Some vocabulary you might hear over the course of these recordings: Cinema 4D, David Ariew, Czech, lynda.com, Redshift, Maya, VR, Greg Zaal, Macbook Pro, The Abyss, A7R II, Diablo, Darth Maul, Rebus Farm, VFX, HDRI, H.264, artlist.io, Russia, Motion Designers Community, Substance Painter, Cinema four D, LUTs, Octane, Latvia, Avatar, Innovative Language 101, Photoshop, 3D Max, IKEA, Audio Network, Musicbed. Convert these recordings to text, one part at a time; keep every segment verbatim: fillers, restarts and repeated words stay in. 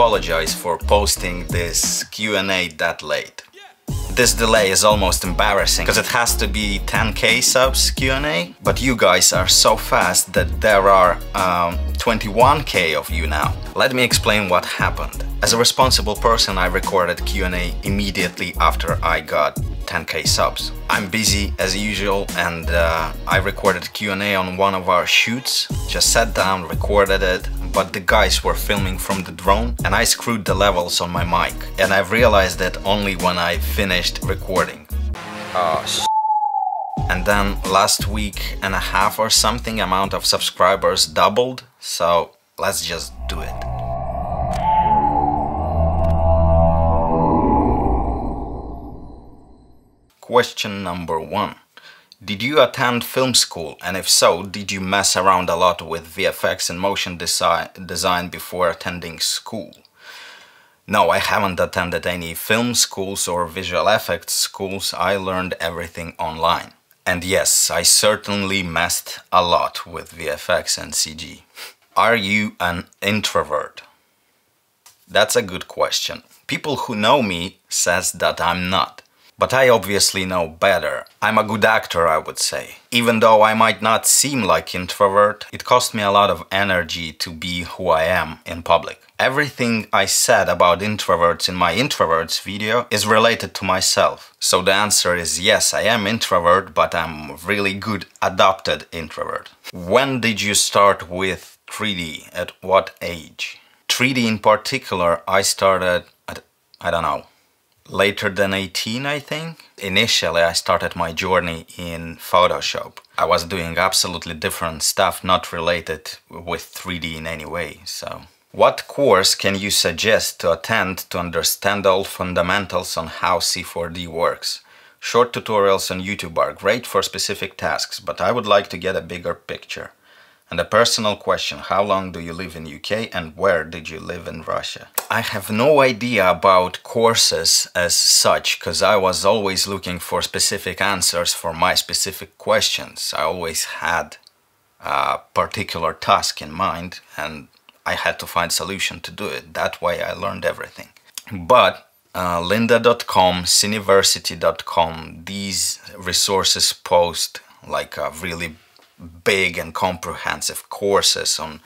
apologize for posting this Q and A that late. This delay is almost embarrassing because it has to be ten K subs Q and A, but you guys are so fast that there are um, twenty-one K of you now. Let me explain what happened. As a responsible person, I recorded Q and A immediately after I got ten K subs. I'm busy as usual, and uh, I recorded Q and A on one of our shoots. Just sat down, recorded it, but the guys were filming from the drone and I screwed the levels on my mic. And I've realized it only when I finished recording. Oh, sh**. And then last week and a half or something, amount of subscribers doubled, so let's just do it. Question number one. Did you attend film school, and if so, did you mess around a lot with V F X and motion desi- design before attending school? No, I haven't attended any film schools or visual effects schools. I learned everything online. And yes, I certainly messed a lot with V F X and C G. Are you an introvert? That's a good question. People who know me says that I'm not. But I obviously know better. I'm a good actor, I would say. Even though I might not seem like introvert, it cost me a lot of energy to be who I am in public. Everything I said about introverts in my introverts video is related to myself. So the answer is yes, I am introvert, but I'm really good adopted introvert. When did you start with three D? At what age? three D in particular, I started at, I don't know, later than eighteen, I think. Initially, I started my journey in Photoshop. I was doing absolutely different stuff, not related with three D in any way, so. What course can you suggest to attend to understand all fundamentals on how C four D works? Short tutorials on YouTube are great for specific tasks, but I would like to get a bigger picture. And a personal question, how long do you live in U K and where did you live in Russia? I have no idea about courses as such, because I was always looking for specific answers for my specific questions. I always had a particular task in mind and I had to find a solution to do it. That way I learned everything. But uh, lynda dot com, cineversity dot com, these resources post like a really big and comprehensive courses on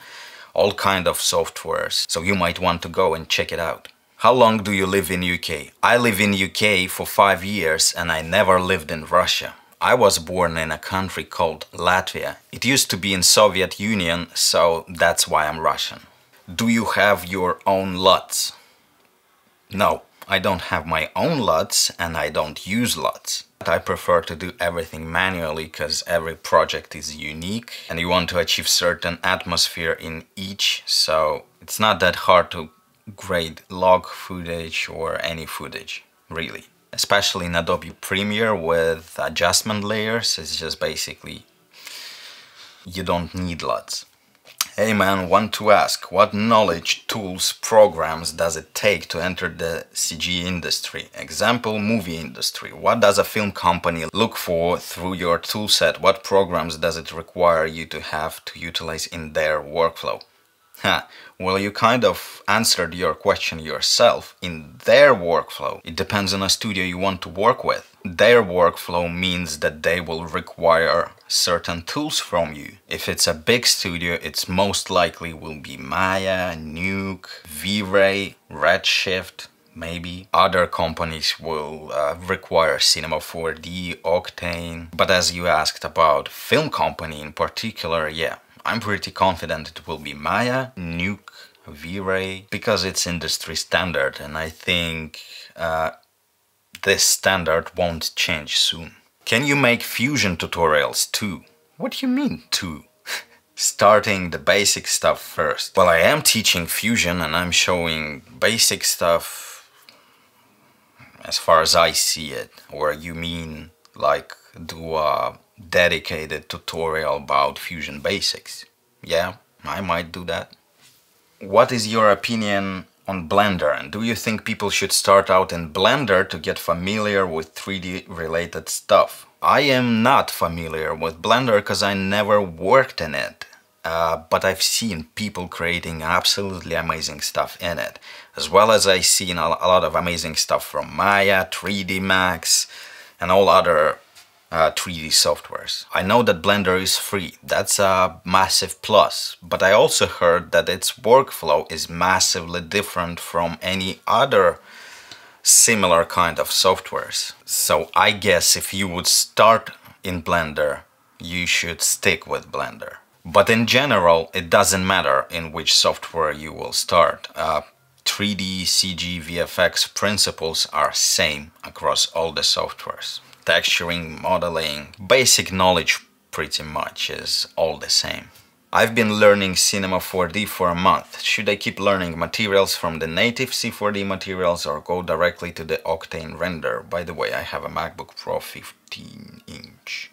all kind of softwares, so you might want to go and check it out. How long do you live in U K? I live in U K for five years and I never lived in Russia. I was born in a country called Latvia. It used to be in Soviet Union, so that's why I'm Russian. Do you have your own L U Ts? No, I don't have my own L U Ts and I don't use L U Ts. I prefer to do everything manually because every project is unique and you want to achieve certain atmosphere in each, so it's not that hard to grade log footage or any footage, really. Especially in Adobe Premiere with adjustment layers, it's just basically you don't need L U Ts. Hey man, want to ask, what knowledge, tools, programs does it take to enter the C G industry? Example, movie industry. What does a film company look for through your toolset? What programs does it require you to have to utilize in their workflow? Huh. Well, you kind of answered your question yourself. In their workflow, it depends on a studio you want to work with. Their workflow means that they will require certain tools from you. If it's a big studio, it's most likely will be Maya, Nuke, V Ray, Redshift, maybe. Other companies will uh, require Cinema four D, Octane. But as you asked about film company in particular, yeah, I'm pretty confident it will be Maya, Nuke, V Ray, because it's industry standard and I think uh, this standard won't change soon. Can you make fusion tutorials too? What do you mean too? Starting the basic stuff first. Well, I am teaching fusion and I'm showing basic stuff as far as I see it. Or you mean like do a dedicated tutorial about fusion basics? Yeah, I might do that. What is your opinion on Blender, and do you think people should start out in Blender to get familiar with three D related stuff? I am not familiar with Blender because I never worked in it. uh, but I've seen people creating absolutely amazing stuff in it, as well as I've seen a lot of amazing stuff from Maya, three D Max, and all other uh, three D softwares. I know that Blender is free, that's a massive plus, but I also heard that its workflow is massively different from any other similar kind of softwares. So I guess if you would start in Blender, you should stick with Blender. But in general, it doesn't matter in which software you will start. Uh, three D, C G, V F X principles are same across all the softwares. Texturing, modeling, basic knowledge pretty much is all the same. I've been learning Cinema four D for a month. Should I keep learning materials from the native C four D materials or go directly to the Octane render? By the way, I have a Macbook Pro fifteen inch.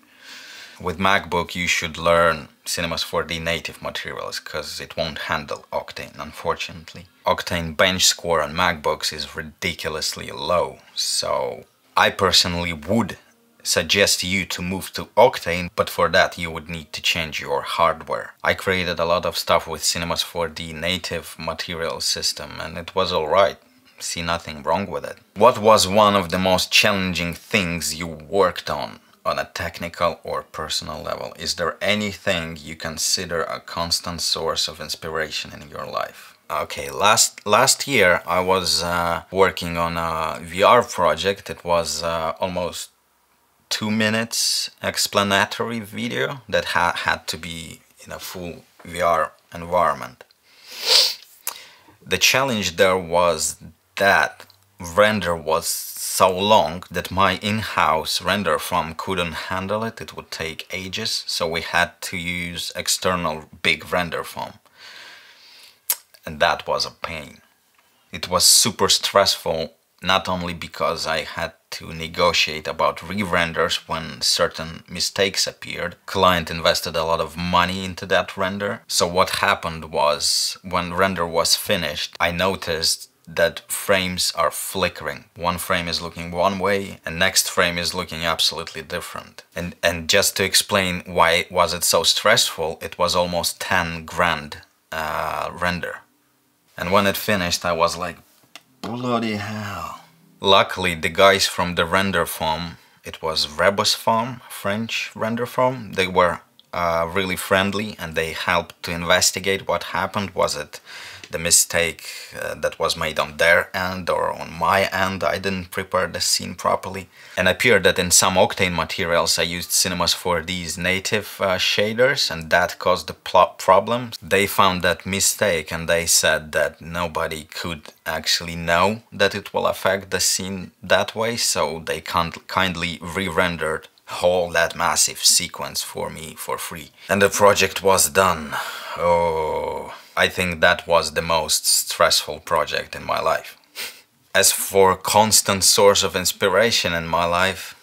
With MacBook, you should learn Cinema's four D native materials because it won't handle Octane, unfortunately. Octane bench score on MacBooks is ridiculously low, so I personally would suggest you to move to Octane, but for that you would need to change your hardware. I created a lot of stuff with Cinema's four D native material system and it was alright. See nothing wrong with it. What was one of the most challenging things you worked on? On a technical or personal level, is there anything you consider a constant source of inspiration in your life? Okay, last last year I was uh, working on a V R project. It was uh, almost two minutes explanatory video that ha had to be in a full V R environment. The challenge there was that render was so long that my in-house render farm couldn't handle it, it would take ages, so we had to use external big render farm. And that was a pain. It was super stressful, not only because I had to negotiate about re-renders when certain mistakes appeared. Client invested a lot of money into that render. So what happened was, when render was finished, I noticed that frames are flickering. One frame is looking one way and next frame is looking absolutely different. And and just to explain why was it so stressful, it was almost ten grand uh, render. And when it finished I was like, bloody hell. Luckily the guys from the render farm, it was Rebus Farm, French render farm, they were uh, really friendly and they helped to investigate what happened. Was it the mistake uh, that was made on their end or on my end? I didn't prepare the scene properly. And it appeared that in some Octane materials I used Cinema's four D's native uh, shaders and that caused the plot problems. They found that mistake and they said that nobody could actually know that it will affect the scene that way, so they kindly re-rendered whole that massive sequence for me for free. And the project was done. Oh, I think that was the most stressful project in my life. As for constant source of inspiration in my life,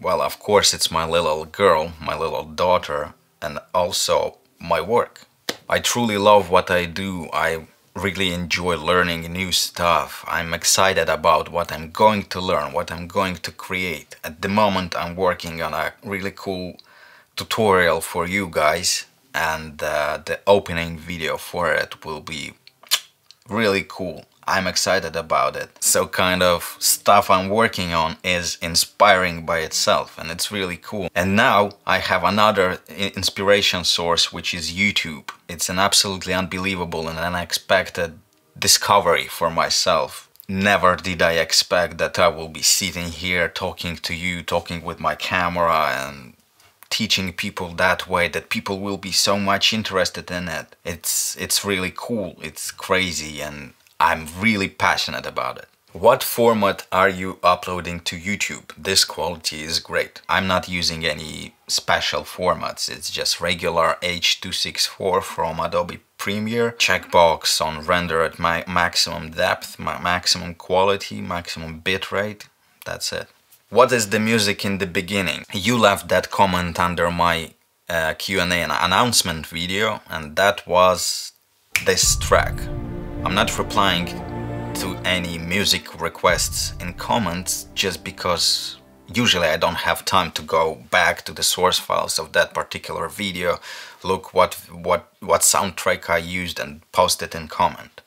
well, of course it's my little girl, my little daughter, and also my work. I truly love what I do. I really enjoy learning new stuff. I'm excited about what I'm going to learn, what I'm going to create. At the moment I'm working on a really cool tutorial for you guys. And uh, the opening video for it will be really cool. I'm excited about it. So kind of stuff I'm working on is inspiring by itself and it's really cool. And now I have another inspiration source, which is YouTube. It's an absolutely unbelievable and unexpected discovery for myself. Never did I expect that I will be sitting here talking to you, talking with my camera and teaching people that way, that people will be so much interested in it. It's it's really cool, it's crazy, and I'm really passionate about it. What format are you uploading to YouTube? This quality is great. I'm not using any special formats, it's just regular H two sixty-four from Adobe Premiere, checkbox on render at my maximum depth, my maximum quality, maximum bitrate, that's it. What is the music in the beginning? You left that comment under my uh, Q and A announcement video, and that was this track. I'm not replying to any music requests in comments just because usually I don't have time to go back to the source files of that particular video, look what, what, what soundtrack I used and post it in comment.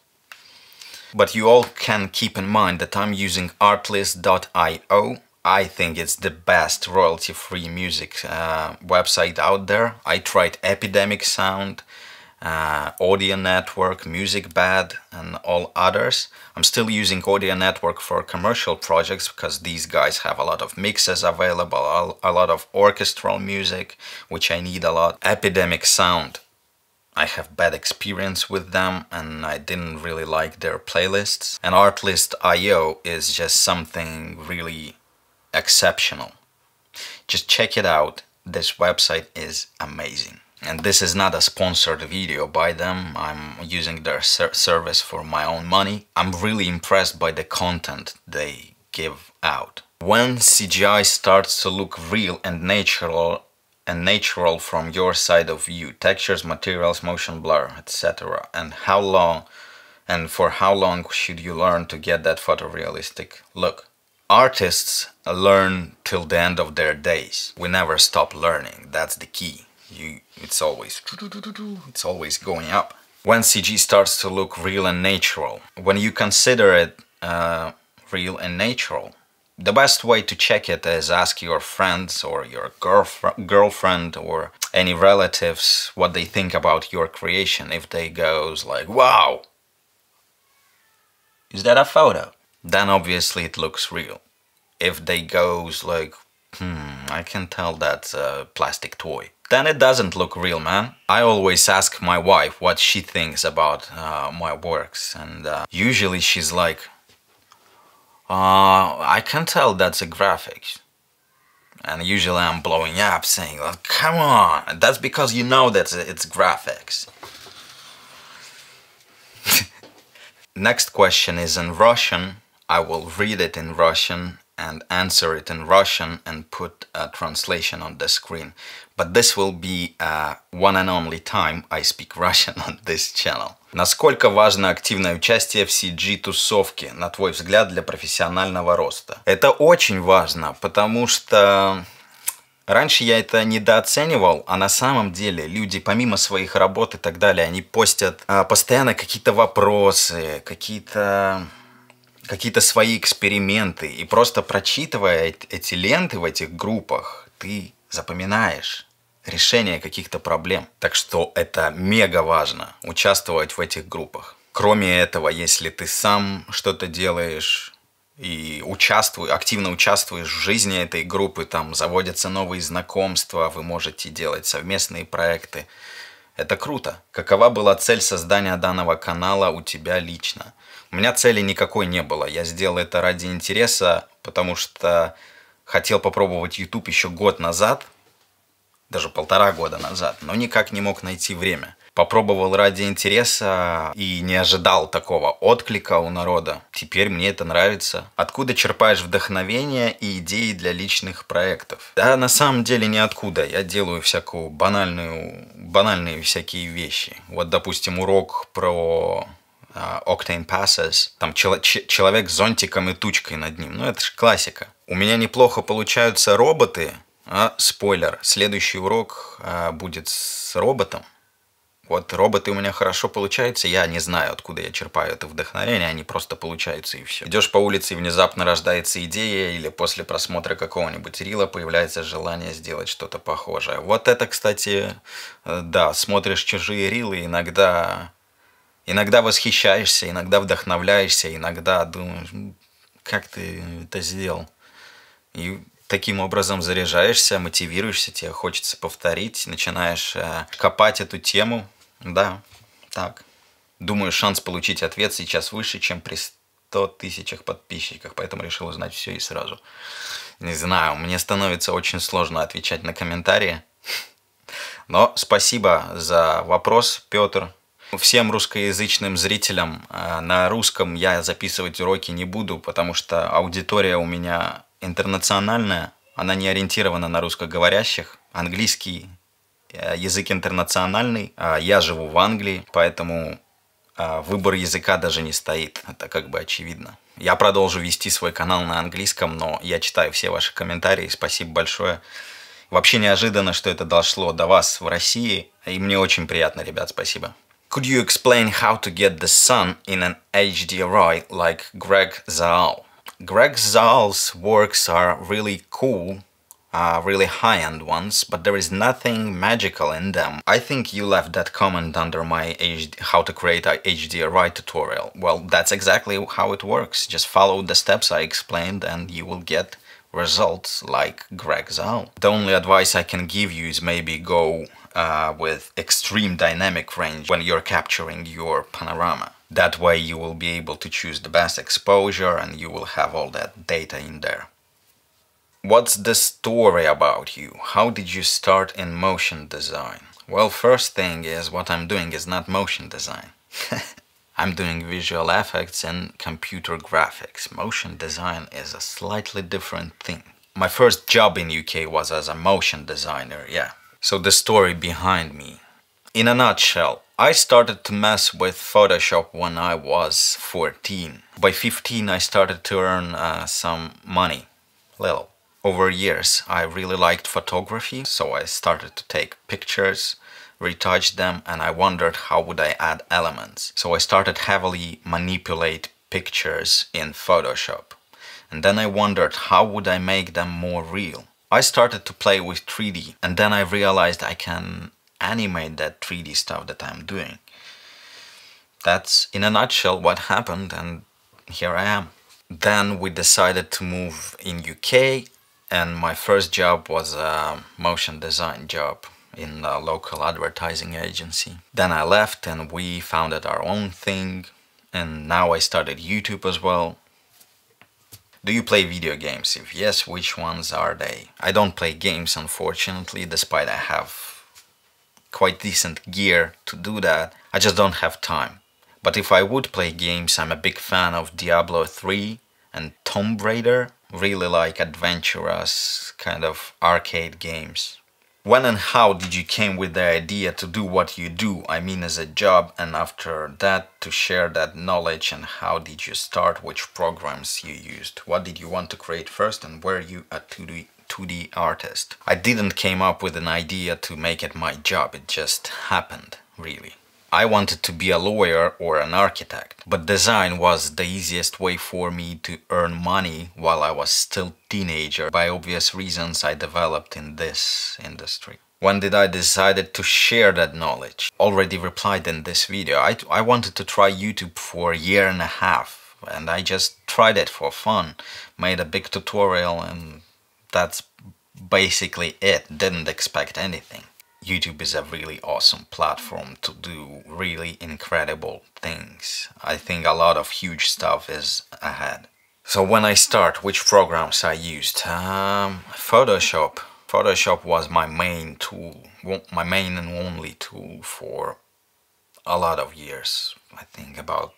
But you all can keep in mind that I'm using artlist dot i o. I think it's the best royalty-free music uh, website out there. I tried Epidemic Sound, uh, Audio Network, Musicbed, and all others. I'm still using Audio Network for commercial projects because these guys have a lot of mixes available, a lot of orchestral music, which I need a lot. Epidemic Sound, I have bad experience with them and I didn't really like their playlists. And artlist dot i o is just something really exceptional. Just check it out. This website is amazing. And this is not a sponsored video by them. I'm using their ser service for my own money. I'm really impressed by the content they give out. When C G I starts to look real and natural and natural from your side of view, textures, materials, motion blur, et cetera. And how long and for how long should you learn to get that photorealistic look? Artists learn till the end of their days. We never stop learning. That's the key. You, it's always, it's always going up. When C G starts to look real and natural, when you consider it uh, real and natural, the best way to check it is ask your friends or your girlf- girlfriend or any relatives what they think about your creation. If they goes like, wow, is that a photo? Then obviously it looks real. If they goes like, hmm, I can tell that's a plastic toy, then it doesn't look real, man. I always ask my wife what she thinks about uh, my works, and uh, usually she's like, uh, I can tell that's a graphics. And usually I'm blowing up saying, well, come on, that's because you know that it's graphics. Next question is in Russian. I will read it in Russian and answer it in Russian and put a translation on the screen. But this will be uh, one and only time I speak Russian on this channel. Насколько важно активное участие в си джи-тусовке, на твой взгляд, для профессионального роста? Это очень важно, потому что раньше я это недооценивал, а на самом деле люди помимо своих работ и так далее, они постят э, постоянно какие-то вопросы, какие-то... какие-то свои эксперименты, и просто прочитывая эти ленты в этих группах, ты запоминаешь решение каких-то проблем. Так что это мега важно участвовать в этих группах. Кроме этого, если ты сам что-то делаешь и участвуешь, активно участвуешь в жизни этой группы, там заводятся новые знакомства, вы можете делать совместные проекты. Это круто. Какова была цель создания данного канала у тебя лично? У меня цели никакой не было, я сделал это ради интереса, потому что хотел попробовать YouTube еще год назад, даже полтора года назад, но никак не мог найти время. Попробовал ради интереса и не ожидал такого отклика у народа. Теперь мне это нравится. Откуда черпаешь вдохновение и идеи для личных проектов? Да, на самом деле ниоткуда. Я делаю всякую банальную, банальные всякие вещи. Вот, допустим, урок про... Octane passes, там чело человек с зонтиком и тучкой над ним. Ну, это же классика. У меня неплохо получаются роботы. А, спойлер, следующий урок а, будет с роботом. Вот роботы у меня хорошо получаются. Я не знаю, откуда я черпаю это вдохновение. Они просто получаются и все. Идешь по улице и внезапно рождается идея, или после просмотра какого-нибудь рила появляется желание сделать что-то похожее. Вот это, кстати, да, смотришь чужие рилы иногда... Иногда восхищаешься, иногда вдохновляешься, иногда думаешь, как ты это сделал. И таким образом заряжаешься, мотивируешься, тебе хочется повторить, начинаешь э, копать эту тему. Да, так. Думаю, шанс получить ответ сейчас выше, чем при ста тысячах подписчиках, поэтому решил узнать все и сразу. Не знаю, мне становится очень сложно отвечать на комментарии. Но спасибо за вопрос, Петр. Всем русскоязычным зрителям на русском я записывать уроки не буду, потому что аудитория у меня интернациональная, она не ориентирована на русскоговорящих. Английский язык интернациональный, я живу в Англии, поэтому выбор языка даже не стоит, это как бы очевидно. Я продолжу вести свой канал на английском, но я читаю все ваши комментарии, спасибо большое. Вообще неожиданно, что это дошло до вас в России, и мне очень приятно, ребят, спасибо. Could you explain how to get the sun in an H D R I like Greg Zaal? Greg Zaal's works are really cool, uh, really high-end ones, but there is nothing magical in them. I think you left that comment under my H D how to create a H D R I tutorial. Well, that's exactly how it works. Just follow the steps I explained and you will get results like Greg Zaal. The only advice I can give you is maybe go uh, with extreme dynamic range when you're capturing your panorama. That way you will be able to choose the best exposure and you will have all that data in there. What's the story about you? How did you start in motion design? Well, first thing is what I'm doing is not motion design. I'm doing visual effects and computer graphics. Motion design is a slightly different thing. My first job in U K was as a motion designer, yeah. So the story behind me. In a nutshell, I started to mess with Photoshop when I was fourteen. By fifteen I started to earn uh, some money, little. Over years I really liked photography, so I started to take pictures, retouched them, and I wondered how would I add elements. So I started heavily manipulate pictures in Photoshop. And then I wondered how would I make them more real. I started to play with three D and then I realized I can animate that three D stuff that I'm doing. That's in a nutshell what happened, and here I am. Then we decided to move in U K and my first job was a motion design job in a local advertising agency. Then I left and we founded our own thing, and now I started YouTube as well. Do you play video games? If yes, which ones are they? I don't play games, unfortunately, despite I have quite decent gear to do that. I just don't have time. But if I would play games, I'm a big fan of Diablo three and Tomb Raider. Really like adventurous kind of arcade games. When and how did you came with the idea to do what you do? I mean as a job, and after that to share that knowledge, and how did you start, which programs you used? What did you want to create first, and were you a two D artist? I didn't came up with an idea to make it my job, it just happened, really. I wanted to be a lawyer or an architect, but design was the easiest way for me to earn money while I was still teenager. By obvious reasons I developed in this industry. When did I decided to share that knowledge? Already replied in this video. I, I wanted to try YouTube for a year and a half, and I just tried it for fun, made a big tutorial, and that's basically it, didn't expect anything. YouTube is a really awesome platform to do really incredible things. I think a lot of huge stuff is ahead. So when I start, which programs I used? Um, Photoshop. Photoshop was my main tool, my main and only tool for a lot of years. I think about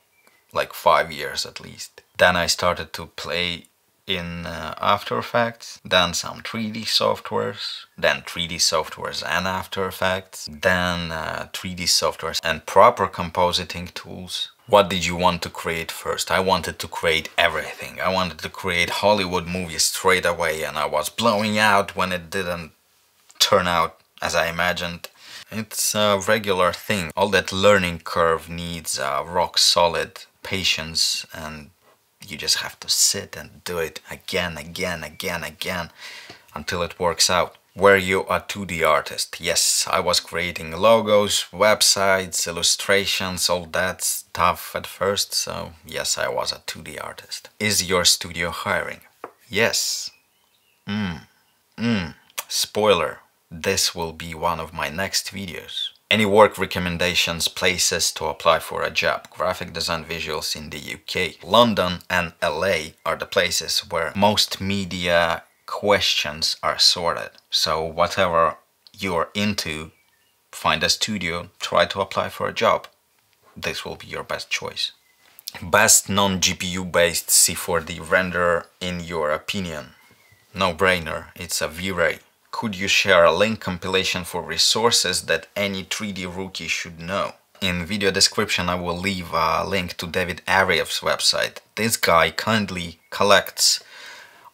like five years at least. Then I started to play in uh, After Effects, then some three D softwares, then three D softwares and After Effects, then uh, three D softwares and proper compositing tools. What did you want to create first? I wanted to create everything. I wanted to create Hollywood movies straight away, and I was blowing out when it didn't turn out as I imagined. It's a regular thing. All that learning curve needs uh, rock solid patience, and you just have to sit and do it again, again, again, again, until it works out. Were you a two D artist? Yes, I was creating logos, websites, illustrations, all that stuff at first, so yes, I was a two D artist. Is your studio hiring? Yes. Mmm. Mmm. Spoiler, this will be one of my next videos. Any work recommendations, places to apply for a job? Graphic design visuals in the U K. London and L A are the places where most media questions are sorted. So whatever you're into, find a studio, try to apply for a job. This will be your best choice. Best non-G P U based C four D renderer in your opinion? No brainer, it's a V Ray. Could you share a link compilation for resources that any three D rookie should know? in video description I will leave a link to David Ariew's website. This guy kindly collects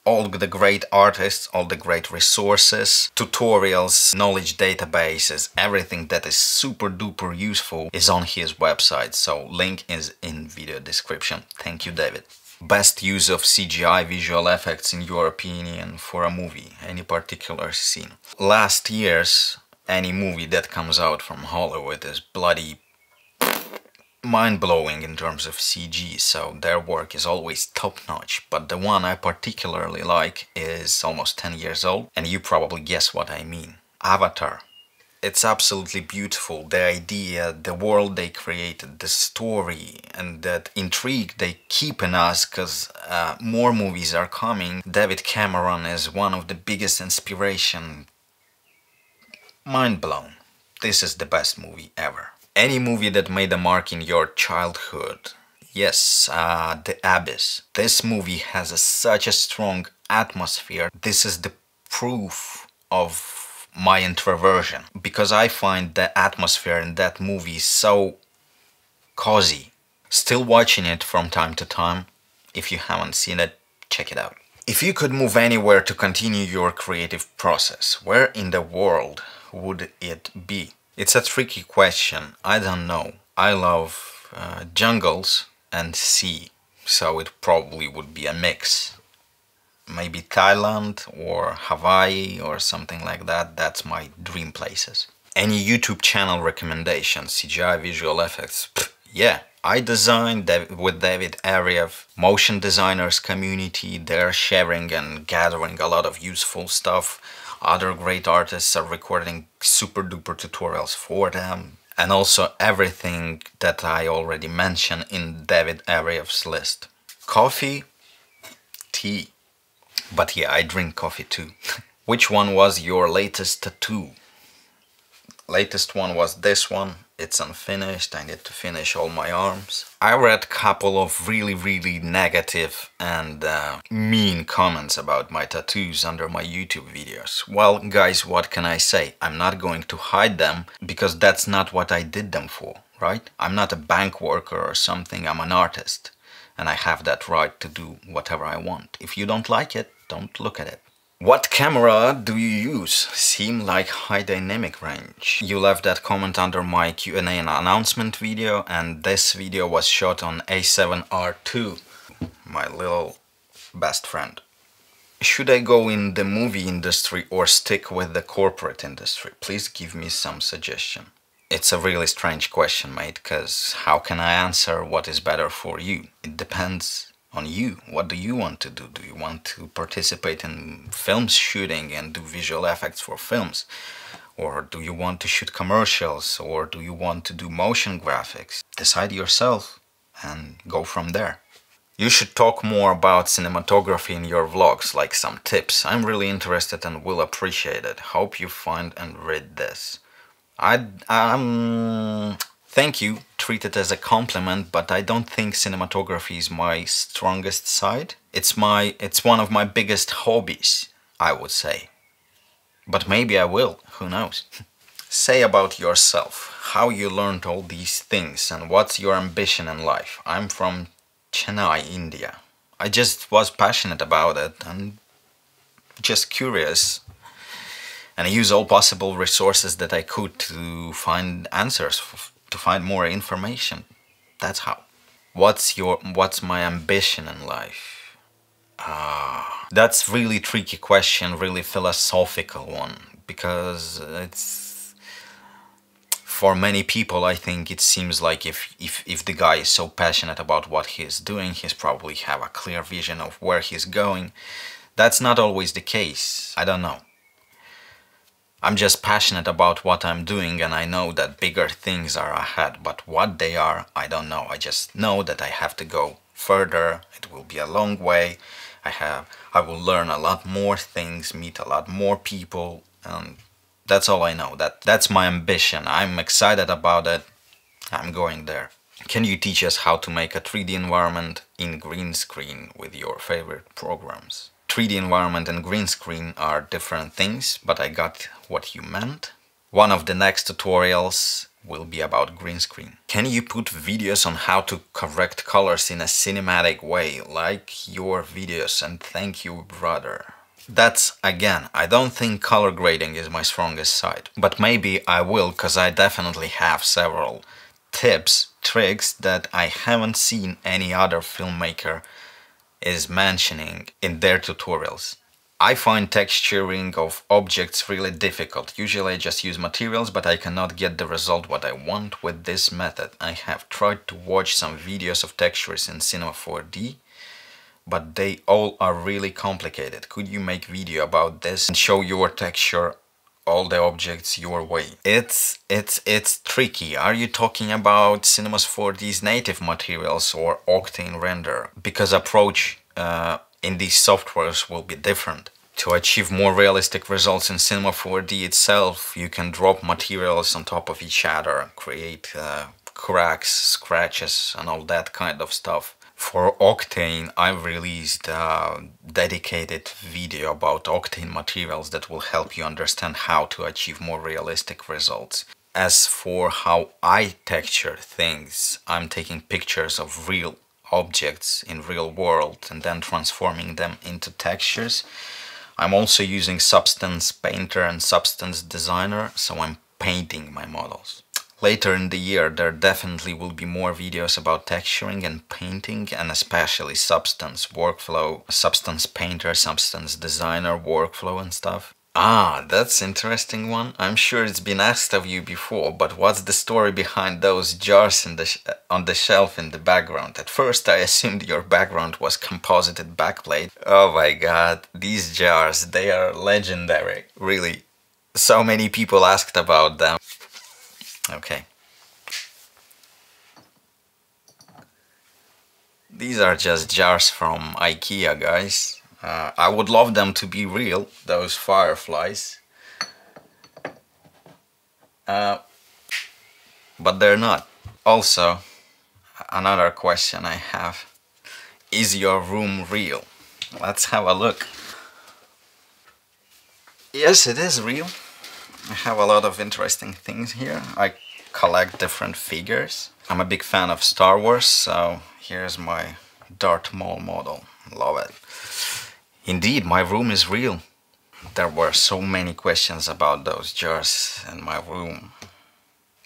all the great artists, all the great resources, tutorials, knowledge databases, everything that is super duper useful is on his website, so link is in video description. Thank you, David. Best use of C G I visual effects in your opinion for a movie, any particular scene? Last year's any movie that comes out from Hollywood is bloody mind-blowing in terms of C G, so their work is always top-notch, but the one I particularly like is almost ten years old, and you probably guess what I mean. Avatar. It's absolutely beautiful, the idea, the world they created, the story, and that intrigue they keep in us, because uh, more movies are coming. David Cameron is one of the biggest inspiration. Mind blown. This is the best movie ever. Any movie that made a mark in your childhood. Yes, uh, The Abyss. This movie has a, such a strong atmosphere. This is the proof of my introversion, because I find the atmosphere in that movie so cozy. Still watching it from time to time. If you haven't seen it, check it out. If you could move anywhere to continue your creative process, where in the world would it be? It's a tricky question. I don't know. I love uh, jungles and sea, so it probably would be a mix. Maybe Thailand or Hawaii or something like that. That's my dream places. Any YouTube channel recommendations? C G I, visual effects? Pfft, yeah. I designed with David Ariew, motion designers community. They're sharing and gathering a lot of useful stuff. Other great artists are recording super duper tutorials for them. And also everything that I already mentioned in David Ariew's list. Coffee, tea. But yeah, I drink coffee too. Which one was your latest tattoo? Latest one was this one. It's unfinished. I need to finish all my arms. I read a couple of really, really negative and uh, mean comments about my tattoos under my YouTube videos. Well, guys, what can I say? I'm not going to hide them because that's not what I did them for, right? I'm not a bank worker or something. I'm an artist. And I have that right to do whatever I want. If you don't like it, don't look at it. What camera do you use? Seem like high dynamic range. You left that comment under my Q and A announcement video, and this video was shot on A seven R two, my little best friend. Should I go in the movie industry or stick with the corporate industry? Please give me some suggestion. It's a really strange question, mate, because how can I answer what is better for you? It depends on you. What do you want to do? Do you want to participate in film shooting and do visual effects for films? Or do you want to shoot commercials? Or do you want to do motion graphics? Decide yourself and go from there. You should talk more about cinematography in your vlogs, like some tips. I'm really interested and will appreciate it. Hope you find and read this. I um, thank you, treat it as a compliment, but I don't think cinematography is my strongest side. It's my, it's one of my biggest hobbies, I would say. But maybe I will, who knows. Say about yourself, how you learned all these things and what's your ambition in life. I'm from Chennai, India. I just was passionate about it and just curious. And I use all possible resources that I could to find answers, to find more information. That's how. What's your, what's my ambition in life? Ah, that's really tricky question, really philosophical one, because it's, for many people, I think it seems like if, if, if the guy is so passionate about what he's doing, he's probably have a clear vision of where he's going. That's not always the case. I don't know. I'm just passionate about what I'm doing and I know that bigger things are ahead, but what they are, I don't know. I just know that I have to go further. It will be a long way. I have, I will learn a lot more things, meet a lot more people, and that's all I know. That, that's my ambition. I'm excited about it. I'm going there. Can you teach us how to make a three D environment in green screen with your favorite programs? three D environment and green screen are different things, but I got what you meant. One of the next tutorials will be about green screen. Can you put videos on how to correct colors in a cinematic way, like your videos and Thank You Brother? That's, again, I don't think color grading is my strongest side, but maybe I will, because I definitely have several tips, tricks that I haven't seen any other filmmaker is mentioning in their tutorials. I find texturing of objects really difficult. Usually I just use materials, but I cannot get the result what I want with this method. I have tried to watch some videos of textures in Cinema four D, but they all are really complicated. Could you make video about this and show your texture, all the objects your way? It's, it's, it's tricky. Are you talking about Cinema four D's native materials or Octane render? Because approach uh, in these softwares will be different. To achieve more realistic results in Cinema four D itself, you can drop materials on top of each other, create uh, cracks, scratches, and all that kind of stuff. For Octane, I've released a dedicated video about Octane materials that will help you understand how to achieve more realistic results. As for how I texture things, I'm taking pictures of real objects in real world and then transforming them into textures. I'm also using Substance Painter and Substance Designer, so I'm painting my models. Later in the year, there definitely will be more videos about texturing and painting, and especially substance workflow, Substance Painter, Substance Designer workflow and stuff. Ah, that's an interesting one. I'm sure it's been asked of you before, but what's the story behind those jars in the sh on the shelf in the background? At first, I assumed your background was composited backplate. Oh my god, these jars, they are legendary, really. So many people asked about them. Okay. These are just jars from IKEA, guys. Uh, I would love them to be real, those fireflies. Uh, but they're not. Also, another question I have. Is your room real? Let's have a look. Yes, it is real. I have a lot of interesting things here. I collect different figures. I'm a big fan of Star Wars, so here's my Darth Maul model. Love it. Indeed, my room is real. There were so many questions about those jars in my room.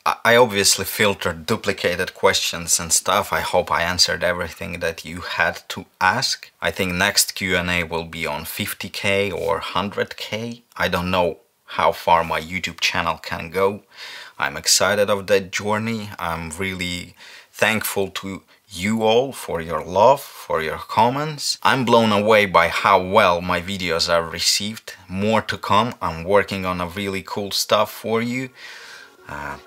I obviously filtered duplicated questions and stuff. I hope I answered everything that you had to ask. I think next Q and A will be on fifty K or one hundred K. I don't know how far my YouTube channel can go. I'm excited of that journey. I'm really thankful to you all for your love, for your comments. I'm blown away by how well my videos are received. More to come. I'm working on a really cool stuff for you. Uh,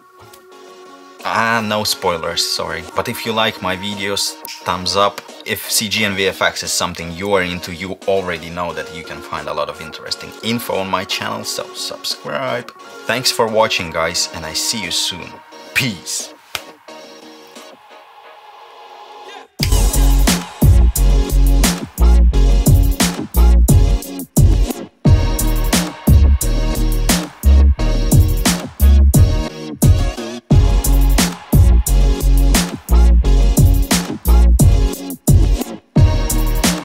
ah, no spoilers, sorry. But if you like my videos, thumbs up. If C G and V F X is something you're into, you already know that you can find a lot of interesting info on my channel, so subscribe. Thanks for watching, guys, and I see you soon. Peace.